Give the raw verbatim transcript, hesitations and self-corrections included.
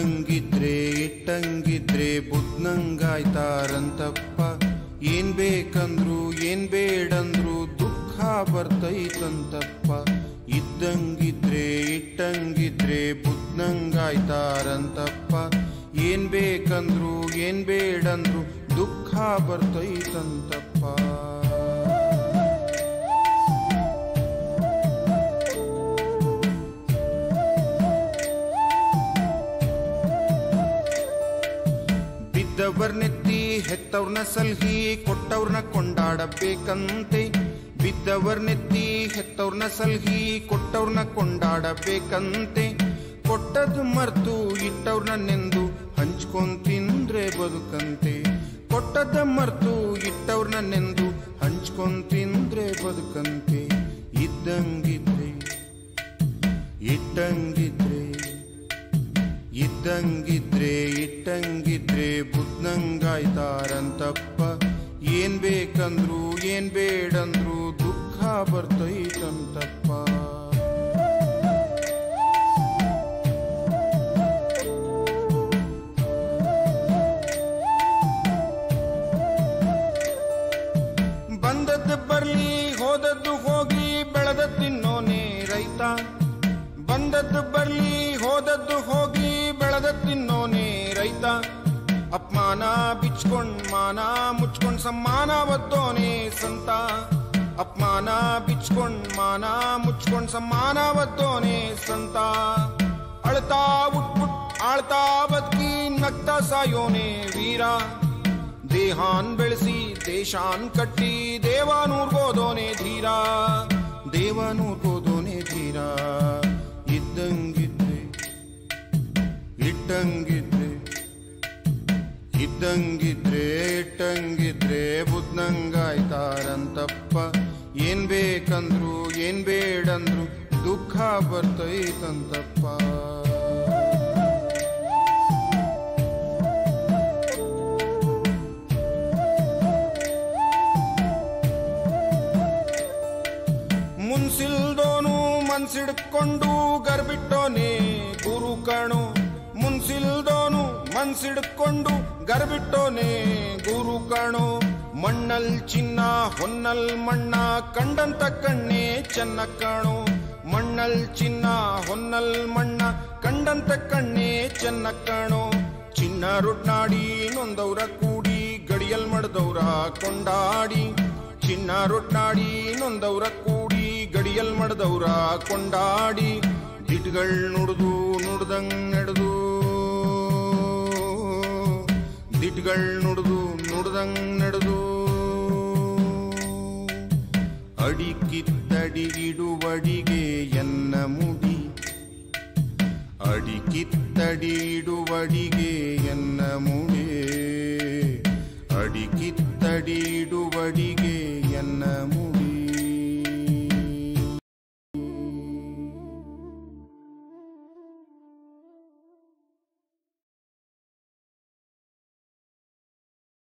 ಇಟ್ಟಂಗಿದ್ರೆ ಇಟ್ಟಂಗಿದ್ರೆ ಬುದ್ನಂಗಾಯ್ತಾರಂತಪ್ಪ. ಏನ್ ಬೇಕಂದ್ರು ಏನ್ ಬೇಡಂದ್ರು ದುಃಖ ಬರ್ತೈತಂತಪ್ಪ. ಇದ್ದಂಗಿದ್ರೆ ಇಟ್ಟಂಗಿದ್ರೆ ಬುದ್ನಂಗಾಯ್ತಾರಂತಪ್ಪ. ಏನ್ ಬೇಕಂದ್ರು ಏನ್ ಬೇಡಂದ್ರು ದುಃಖ ಬರ್ತೈತಂತಪ್ಪ. ಬಿದ್ದವರ್ನೆತ್ತಿ ಹೆತ್ತವ್ರನ್ನ ಸಲ್ಹಿ ಕೊಟ್ಟವ್ರನ್ನ ಕೊಂಡಾಡಬೇಕಂತೆ. ಬಿದ್ದವರ್ನೆತ್ತಿ ಹೆತ್ತವ್ರನ್ನ ಸಲ್ಹಿ ಕೊಟ್ಟವ್ರನ್ನ ಕೊಂಡಾಡಬೇಕಂತೆ. ಕೊಟ್ಟದು ಮರ್ತು ಇಟ್ಟವ್ರನ್ನ ನೆಂದು ಹಂಚ್ಕೊಂಡ್ ತಿಂದ್ರೆ ಬದುಕಂತೆ. ಕೊಟ್ಟದ ಮರ್ತು ಇಟ್ಟವ್ರನ್ನ ನೆಂದು ಹಂಚ್ಕೊಂಡ್ ತಿಂದ್ರೆ ಬದುಕಂತೆ. ಇದ್ದಂಗಿದ್ರೆ ಇಟ್ಟಂಗಿದ್ರೆ ಇದ್ದಂಗಿದ್ರೆ ಇಟ್ಟಂಗಿದ್ರೆ ಬುದ್ನಂಗಾಯ್ತಾರಂತಪ್ಪ. ಏನ್ ಬೇಕಂದ್ರು ಏನ್ ಬೇಡಂದ್ರು ದುಃಖ ಬರ್ತೈತಂತಪ್ಪ. ಬಂದದ್ದು ಬರ್ಲಿ ಹೋದದ್ದು ಹೋಗಿ ಬೆಳೆದ ತಿನ್ನೋನೇ ರೈತ. ಬಂದದ್ದು ಬರ್ಲಿ ಹೋದದ್ದು ಹೋಗಿ ಬೆಳೆದ ತಿನ್ನೋನೇ ರೈತ. ಅಪಮಾನ ಬಿಚ್ಕೊಂಡ್ ಮಾನ ಮುಚ್ಕೊಂಡ್ ಸಮ್ಮಾನ ಒದ್ದೋನೇ ಸಂತ. ಅಪಮಾನ ಬಿಚ್ಕೊಂಡ್ ಮಾನ ಮುಚ್ಕೊಂಡ್ ಸಮ್ಮಾನ ಒದ್ದೋನೇ ಸಂತ. ಅಳ್ತಾ ಉಟ್ಬಿಟ್ ಆಳ್ತಾ ಬದುಕಿ ನಗ್ತಾ ಸಾಯೋನೇ ವೀರ. ದೇಹಾನ್ ಬೆಳೆಸಿ ದೇಶಾನ್ ಕಟ್ಟಿ ದೇವನೂರ್ಗೋದೋನೇ ಧೀರ. ದೇವನೂರ್ಗೋದೋನೇ ಧೀರ. ಇದ್ದಂಗಿದ್ರೆ ಇಟ್ಟಂಗಿದ್ರೆ ಇದ್ದಂಗಿದ್ರೆ ಇಟ್ಟಂಗಿದ್ರೆ ಬುದ್ನಂಗಾಯ್ತಾರಂತಪ್ಪ. ಏನ್ ಬೇಕಂದ್ರು ಏನ್ ಬೇಡಂದ್ರು ದುಃಖ ಬರ್ತೈತಂತಪ್ಪ. ಮುನ್ಸಿಲ್ದೋನು ಮನ್ಸಿಡ್ಕೊಂಡು ಗರ್ಬಿಟ್ಟೋನೇ ಗುರು ಕಣು. ಮುನ್ಸಿಲ್ದೋನು ಮನ್ಸಿಡ್ಕೊಂಡು ಗರ್ಬಿಟ್ಟೋನೇ ಗುರು ಕಣು. ಮಣ್ಣಲ್ ಚಿನ್ನ ಹೊನ್ನಲ್ ಮಣ್ಣ ಕಂಡಂತ ಕಣ್ಣೇ ಚೆನ್ನ ಕಾಣು. ಮಣ್ಣಲ್ ಚಿನ್ನ ಹೊನ್ನಲ್ ಮಣ್ಣ ಕಂಡಂತ ಕಣ್ಣೇ ಚೆನ್ನ ಕಾಣು. ಚಿನ್ನ ರೊಟ್ನಾಡಿ ನೊಂದವ್ರ ಕೂಡಿ ಗಡಿಯಲ್ ಮಡ್ದವ್ರ ಕೊಂಡಾಡಿ. ಚಿನ್ನ ರೊಟ್ನಾಡಿ ನೊಂದವ್ರ ಕೂಡಿ ಗಡಿಯಲ್ ಮಡ್ದವ್ರ ಕೊಂಡಾಡಿ. ದಿಟ್ಗಳ್ ನುಡ್ದು ನುಡ್ದಂಗ್ ನಡೆದು ದಿಟ್ಗಳ್ ನುಡ್ದು ನುಡ್ದಂಗ್ ನಡೆದು ಅಡಿಕಿತ್ತಡಿಗಿಡುವಡಿಗೆ ಎನ್ನ ಮುಡಿ. ಅಡಿಕಿತ್ತಡಿಡುವಡಿಗೆ ಎನ್ನ ಮುಡಿ. ಅಡಿಕಿತ್ತಡಿಡುವಡಿಗೆ